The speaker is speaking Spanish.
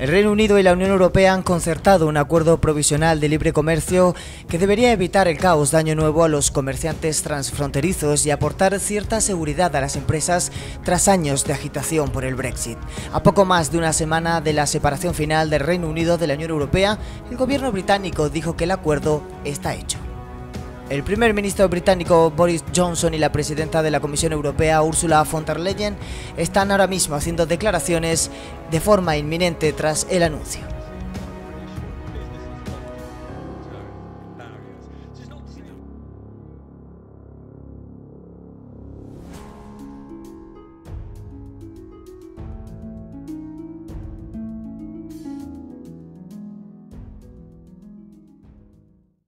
El Reino Unido y la Unión Europea han concertado un acuerdo provisional de libre comercio que debería evitar el caos de Año Nuevo a los comerciantes transfronterizos y aportar cierta seguridad a las empresas tras años de agitación por el Brexit. A poco más de una semana de la separación final del Reino Unido de la Unión Europea, el gobierno británico dijo que el acuerdo está hecho. El primer ministro británico Boris Johnson y la presidenta de la Comisión Europea Ursula von der Leyen están ahora mismo haciendo declaraciones de forma inminente tras el anuncio.